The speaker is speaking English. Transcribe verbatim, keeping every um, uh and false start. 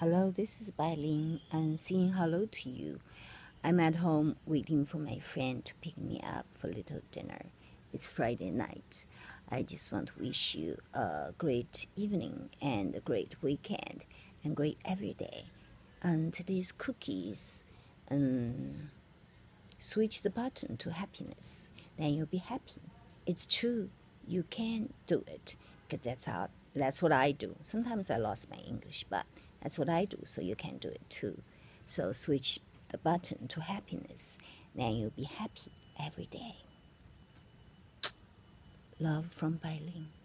Hello, this is Bai Ling, and saying hello to you. I'm at home waiting for my friend to pick me up for a little dinner. It's Friday night. I just want to wish you a great evening and a great weekend and great every day. And today's cookies, um, switch the button to happiness. Then you'll be happy. It's true. You can do it, because that's how. That's what I do. Sometimes I lost my English, but that's what I do, so you can do it too. So switch the button to happiness, then you'll be happy every day. Love from Bai Ling.